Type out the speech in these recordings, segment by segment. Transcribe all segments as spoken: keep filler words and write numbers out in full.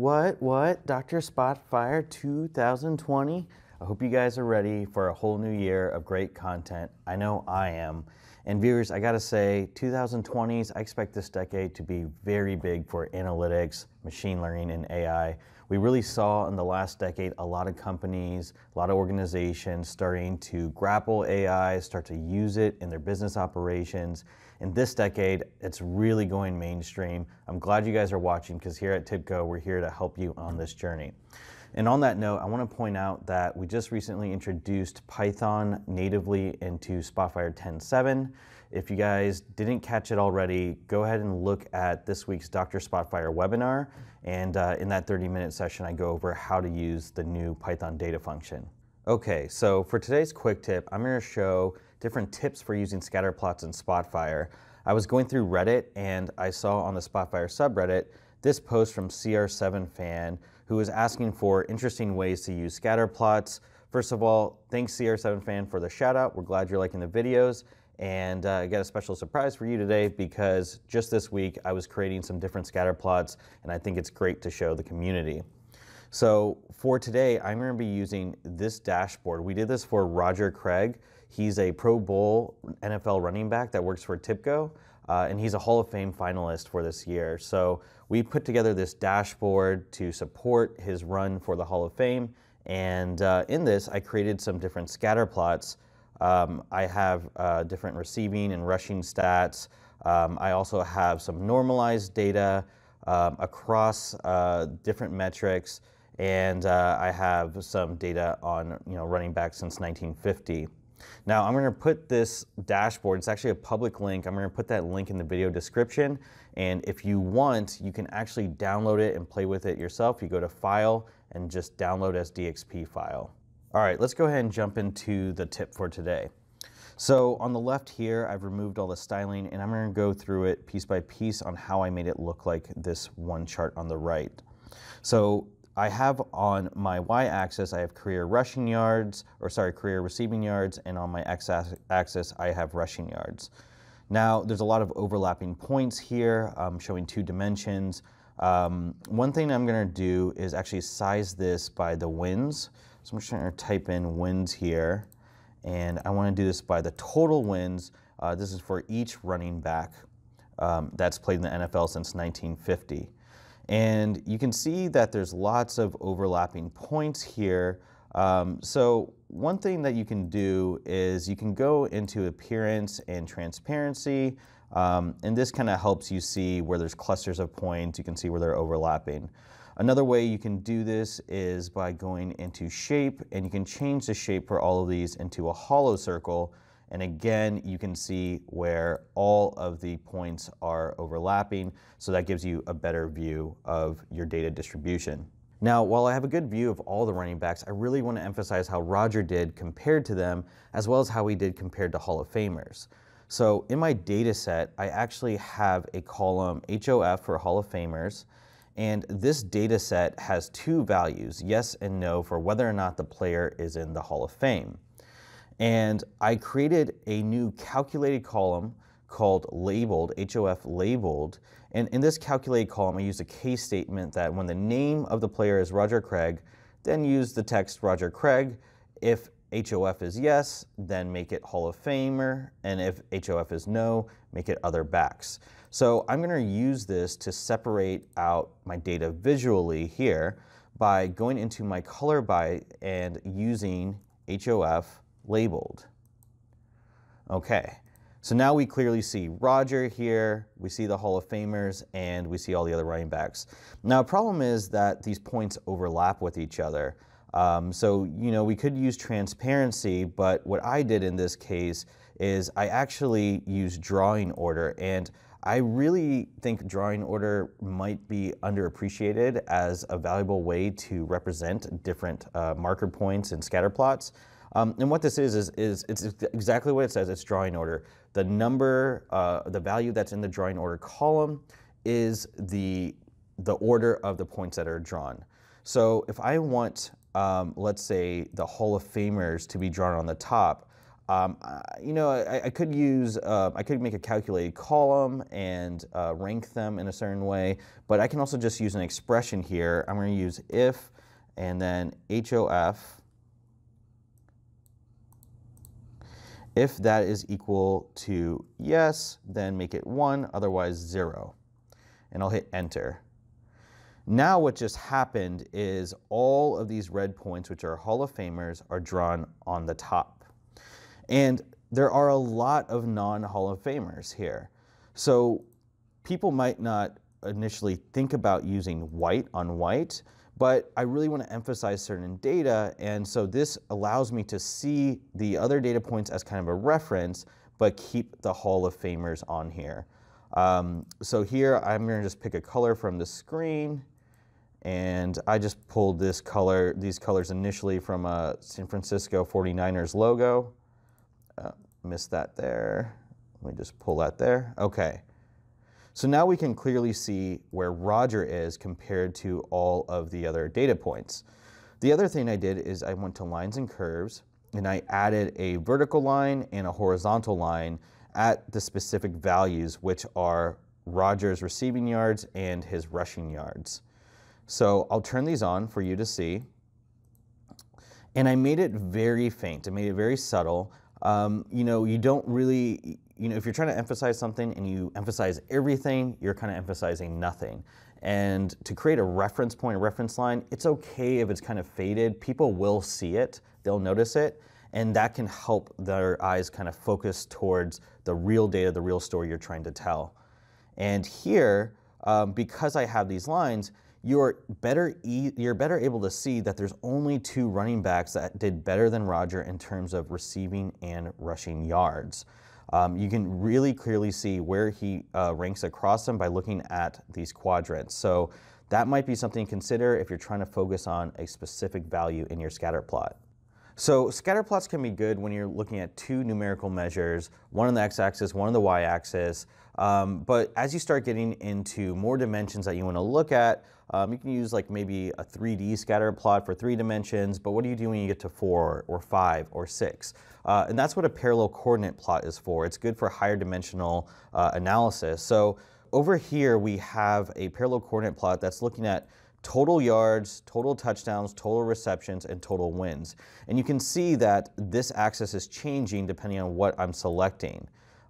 What, what? Doctor Spotfire two thousand twenty? I hope you guys are ready for a whole new year of great content. I know I am. And viewers, I gotta say, two thousand twenties, I expect this decade to be very big for analytics, machine learning, and A I. We really saw in the last decade a lot of companies, a lot of organizations starting to grapple A I, start to use it in their business operations. In this decade, it's really going mainstream. I'm glad you guys are watching because here at TIBCO, we're here to help you on this journey. And on that note, I want to point out that we just recently introduced Python natively into Spotfire ten seven. If you guys didn't catch it already, go ahead and look at this week's Doctor Spotfire webinar. And uh, in that thirty minute session, I go over how to use the new Python data function. Okay, so for today's quick tip, I'm going to show different tips for using scatter plots in Spotfire. I was going through Reddit and I saw on the Spotfire subreddit this post from C R seven Fan, who was asking for interesting ways to use scatter plots. First of all, thanks C R seven Fan for the shout out. We're glad you're liking the videos. And uh, I got a special surprise for you today because just this week I was creating some different scatter plots and I think it's great to show the community. So for today, I'm gonna be using this dashboard. We did this for Roger Craig. He's a Pro Bowl N F L running back that works for TIBCO, uh, and he's a Hall of Fame finalist for this year. So we put together this dashboard to support his run for the Hall of Fame. And uh, in this, I created some different scatter plots. Um, I have uh, different receiving and rushing stats. Um, I also have some normalized data um, across uh, different metrics. And uh, I have some data on you know running back since nineteen fifty. Now I'm going to put this dashboard, it's actually a public link, I'm going to put that link in the video description, and if you want, you can actually download it and play with it yourself. You go to File and just download as D X P file. All right, let's go ahead and jump into the tip for today. So on the left here, I've removed all the styling, and I'm going to go through it piece by piece on how I made it look like this one chart on the right. So I have on my y-axis, I have career rushing yards, or sorry, career receiving yards, and on my x-axis, I have rushing yards. Now, there's a lot of overlapping points here, um, showing two dimensions. Um, one thing I'm gonna do is actually size this by the wins. So I'm just gonna type in wins here, and I wanna do this by the total wins. Uh, this is for each running back um, that's played in the N F L since nineteen fifty. And you can see that there's lots of overlapping points here. Um, so one thing that you can do is you can go into appearance and transparency. Um, and this kind of helps you see where there's clusters of points. You can see where they're overlapping. Another way you can do this is by going into shape, and you can change the shape for all of these into a hollow circle. And again, you can see where all of the points are overlapping. So that gives you a better view of your data distribution. Now, while I have a good view of all the running backs, I really want to emphasize how Roger did compared to them, as well as how he did compared to Hall of Famers. So in my data set, I actually have a column H O F for Hall of Famers. And this data set has two values, yes and no, for whether or not the player is in the Hall of Fame. And I created a new calculated column called labeled, H O F labeled. And in this calculated column, I used a case statement that when the name of the player is Roger Craig, then use the text Roger Craig. If H O F is yes, then make it Hall of Famer. And if H O F is no, make it other backs. So I'm gonna use this to separate out my data visually here by going into my color by and using H O F labeled. Okay, so now we clearly see Roger here, we see the Hall of Famers, and we see all the other running backs. Now, the problem is that these points overlap with each other. Um, so, you know, we could use transparency, but what I did in this case is I actually used drawing order, and I really think drawing order might be underappreciated as a valuable way to represent different uh, marker points and scatter plots. Um, and what this is, is, is it's exactly what it says, it's drawing order. The number, uh, the value that's in the drawing order column is the, the order of the points that are drawn. So if I want, um, let's say, the Hall of Famers to be drawn on the top, Um, I, you know, I, I could use, uh, I could make a calculated column and uh, rank them in a certain way, but I can also just use an expression here. I'm going to use if and then H O F, if that is equal to yes, then make it one, otherwise zero. And I'll hit enter. Now what just happened is all of these red points, which are Hall of Famers, are drawn on the top. And there are a lot of non-Hall of Famers here. So people might not initially think about using white on white, but I really want to emphasize certain data. And so this allows me to see the other data points as kind of a reference, but keep the Hall of Famers on here. Um, so here I'm going to just pick a color from the screen. And I just pulled this color, these colors initially from a San Francisco forty-niners logo. Uh, missed that there. Let me just pull that there. Okay. So now we can clearly see where Roger is compared to all of the other data points. The other thing I did is I went to lines and curves, and I added a vertical line and a horizontal line at the specific values, which are Roger's receiving yards and his rushing yards. So I'll turn these on for you to see. And I made it very faint. I made it very subtle. Um, you know, you don't really, you know, if you're trying to emphasize something and you emphasize everything, you're kind of emphasizing nothing. And to create a reference point, a reference line, it's okay if it's kind of faded. People will see it, they'll notice it, and that can help their eyes kind of focus towards the real data, the real story you're trying to tell. And here, um, because I have these lines, You're better, e you're better able to see that there's only two running backs that did better than Roger in terms of receiving and rushing yards. Um, you can really clearly see where he uh, ranks across them by looking at these quadrants. So that might be something to consider if you're trying to focus on a specific value in your scatter plot. So scatter plots can be good when you're looking at two numerical measures, one on the x-axis, one on the y-axis. Um, but as you start getting into more dimensions that you want to look at, um, you can use like maybe a three D scatter plot for three dimensions. But what do you do when you get to four or five or six? Uh, and that's what a parallel coordinate plot is for. It's good for higher dimensional uh, analysis. So over here we have a parallel coordinate plot that's looking at total yards, total touchdowns, total receptions, and total wins. And you can see that this axis is changing depending on what I'm selecting.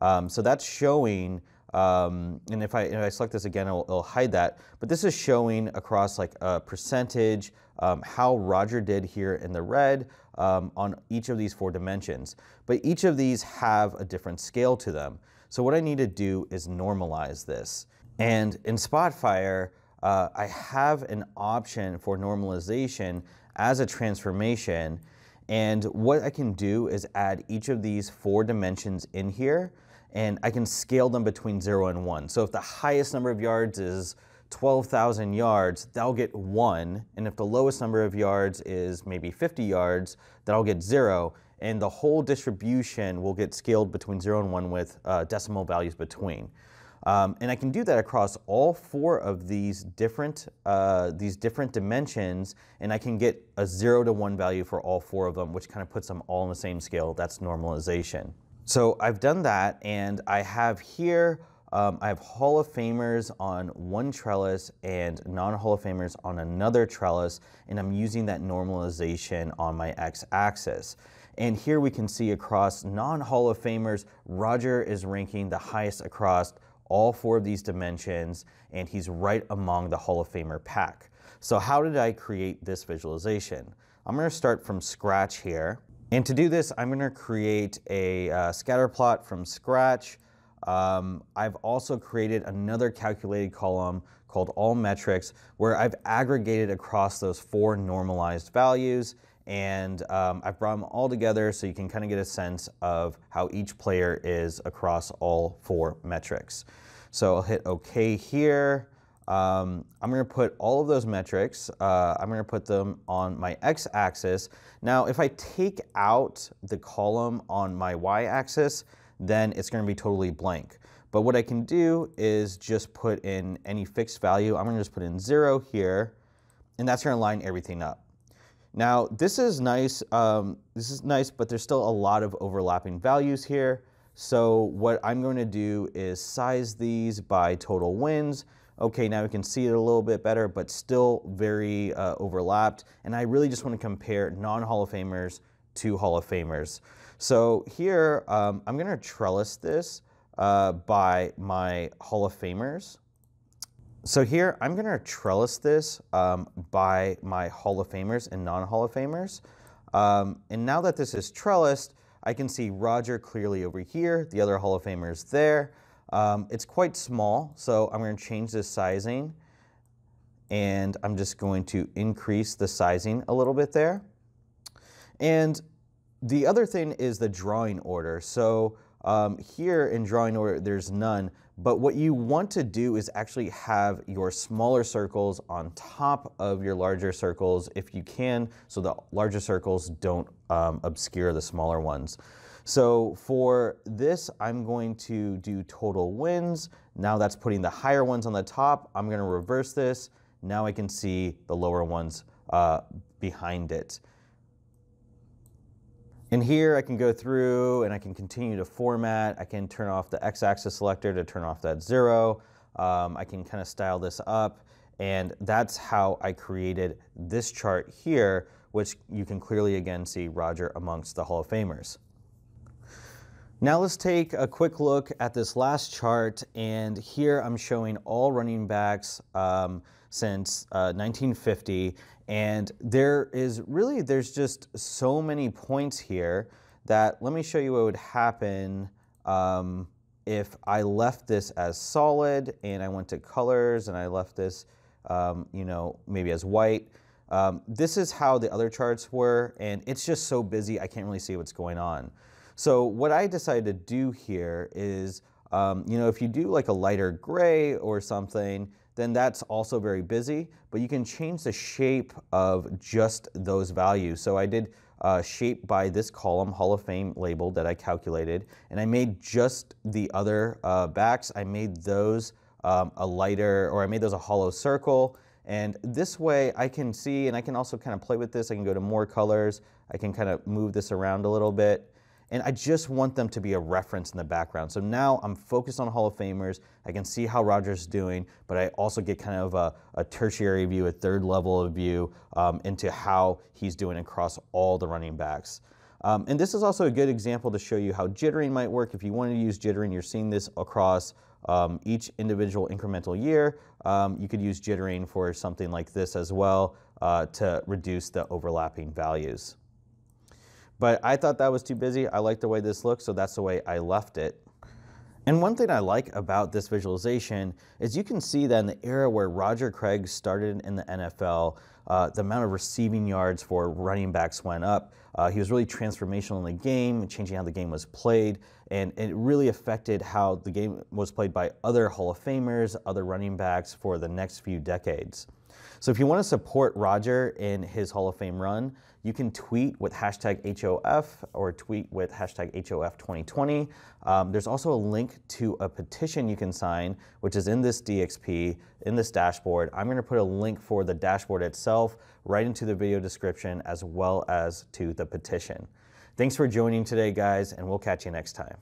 Um, so that's showing, um, and if I, if I select this again, it'll, it'll hide that, but this is showing across like a percentage, um, how Roger did here in the red um, on each of these four dimensions. But each of these have a different scale to them. So what I need to do is normalize this. And in Spotfire, Uh, I have an option for normalization as a transformation, and what I can do is add each of these four dimensions in here, and I can scale them between zero and one. So if the highest number of yards is twelve thousand yards, that'll get one, and if the lowest number of yards is maybe fifty yards, that'll get zero, and the whole distribution will get scaled between zero and one with uh, decimal values between. Um, and I can do that across all four of these different, uh, these different dimensions, and I can get a zero to one value for all four of them, which kind of puts them all on the same scale. That's normalization. So I've done that, and I have here, um, I have Hall of Famers on one trellis and non-Hall of Famers on another trellis, and I'm using that normalization on my x-axis. And here we can see across non-Hall of Famers, Roger is ranking the highest across all four of these dimensions, and he's right among the Hall of Famer pack. So how did I create this visualization? I'm going to start from scratch here. And to do this, I'm going to create a uh, scatter plot from scratch. Um, I've also created another calculated column called All Metrics, where I've aggregated across those four normalized values, and um, I've brought them all together so you can kind of get a sense of how each player is across all four metrics. So I'll hit OK here. Um, I'm going to put all of those metrics, uh, I'm going to put them on my x-axis. Now if I take out the column on my y-axis, then it's going to be totally blank. But what I can do is just put in any fixed value. I'm going to just put in zero here, and that's going to line everything up. Now, this is nice, um, this is nice, but there's still a lot of overlapping values here. So what I'm going to do is size these by total wins. Okay, now we can see it a little bit better, but still very uh, overlapped. And I really just want to compare non-Hall of Famers to Hall of Famers. So here, um, I'm going to trellis this uh, by my Hall of Famers. So here, I'm going to trellis this um, by my Hall of Famers and non-Hall of Famers. Um, and now that this is trellised, I can see Roger clearly over here, the other Hall of Famers there. Um, it's quite small, so I'm going to change this sizing. And I'm just going to increase the sizing a little bit there. And the other thing is the drawing order. So um, here in drawing order, there's none. But what you want to do is actually have your smaller circles on top of your larger circles if you can, so the larger circles don't um, obscure the smaller ones. So for this, I'm going to do total wins. Now that's putting the higher ones on the top. I'm going to reverse this. Now I can see the lower ones uh, behind it. And here I can go through and I can continue to format. I can turn off the x-axis selector to turn off that zero. Um, I can kind of style this up. And that's how I created this chart here, which you can clearly again see Roger amongst the Hall of Famers. Now let's take a quick look at this last chart. And here I'm showing all running backs um, since uh, nineteen fifty. And there is really, there's just so many points here that let me show you what would happen um, if I left this as solid and I went to colors and I left this, um, you know, maybe as white. Um, this is how the other charts were, and it's just so busy, I can't really see what's going on. So what I decided to do here is, um, you know, if you do like a lighter gray or something, then that's also very busy, but you can change the shape of just those values. So I did uh, shape by this column, Hall of Fame label that I calculated, and I made just the other uh, backs. I made those um, a lighter, or I made those a hollow circle. And this way I can see, and I can also kind of play with this. I can go to more colors. I can kind of move this around a little bit. And I just want them to be a reference in the background. So now I'm focused on Hall of Famers. I can see how Roger's doing, but I also get kind of a, a tertiary view, a third level of view um, into how he's doing across all the running backs. Um, and this is also a good example to show you how jittering might work. If you want to use jittering, you're seeing this across um, each individual incremental year. Um, you could use jittering for something like this as well uh, to reduce the overlapping values. But I thought that was too busy. I like the way this looks, so that's the way I left it. And one thing I like about this visualization is you can see that in the era where Roger Craig started in the N F L, uh, the amount of receiving yards for running backs went up. Uh, he was really transformational in the game, changing how the game was played, and it really affected how the game was played by other Hall of Famers, other running backs for the next few decades. So if you want to support Roger in his Hall of Fame run, you can tweet with hashtag H O F or tweet with hashtag H O F twenty twenty. Um, there's also a link to a petition you can sign, which is in this D X P, in this dashboard. I'm going to put a link for the dashboard itself right into the video description as well as to the petition. Thanks for joining today, guys, and we'll catch you next time.